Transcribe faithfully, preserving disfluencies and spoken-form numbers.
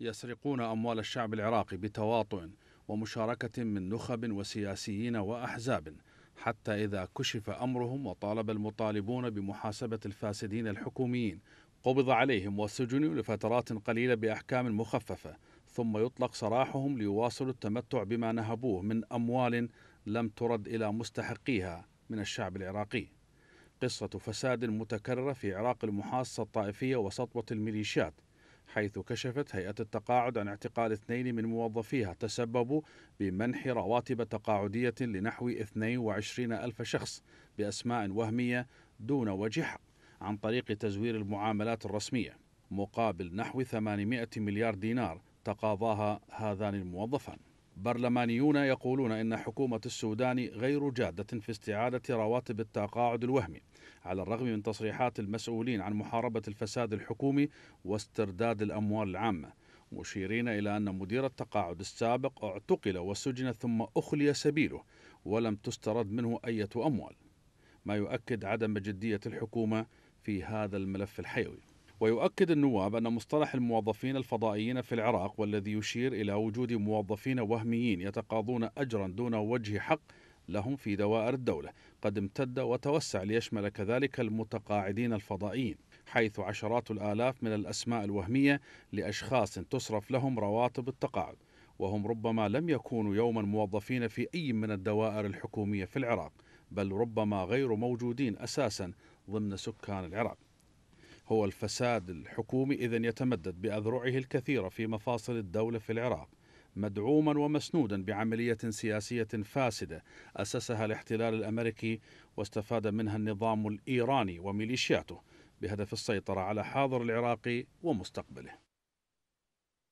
يسرقون أموال الشعب العراقي بتواطؤ ومشاركة من نخب وسياسيين وأحزاب، حتى إذا كشف أمرهم وطالب المطالبون بمحاسبة الفاسدين الحكوميين قبض عليهم وسجنوا لفترات قليلة بأحكام مخففة، ثم يطلق سراحهم ليواصلوا التمتع بما نهبوه من أموال لم ترد إلى مستحقيها من الشعب العراقي. قصة فساد متكررة في عراق المحاصصة الطائفية وسطوة الميليشيات، حيث كشفت هيئة التقاعد عن اعتقال اثنين من موظفيها تسببوا بمنح رواتب تقاعدية لنحو اثنين وعشرين ألف شخص بأسماء وهمية دون وجه حق عن طريق تزوير المعاملات الرسمية، مقابل نحو ثمانمائة مليار دينار تقاضاها هذان الموظفان. برلمانيون يقولون إن حكومة السودان غير جادة في استعادة رواتب التقاعد الوهمي، على الرغم من تصريحات المسؤولين عن محاربة الفساد الحكومي واسترداد الأموال العامة، مشيرين إلى أن مدير التقاعد السابق اعتقل وسجن ثم أخلي سبيله ولم تسترد منه أي أموال، ما يؤكد عدم جدية الحكومة في هذا الملف الحيوي. ويؤكد النواب أن مصطلح الموظفين الفضائيين في العراق، والذي يشير إلى وجود موظفين وهميين يتقاضون أجرا دون وجه حق لهم في دوائر الدولة، قد امتد وتوسع ليشمل كذلك المتقاعدين الفضائيين، حيث عشرات الآلاف من الأسماء الوهمية لأشخاص تصرف لهم رواتب التقاعد، وهم ربما لم يكونوا يوما موظفين في أي من الدوائر الحكومية في العراق، بل ربما غير موجودين أساسا ضمن سكان العراق. هو الفساد الحكومي إذن يتمدد بأذرعه الكثيرة في مفاصل الدولة في العراق، مدعوما ومسنودا بعملية سياسية فاسدة أسسها الاحتلال الأمريكي واستفاد منها النظام الإيراني وميليشياته بهدف السيطرة على حاضر العراقي ومستقبله.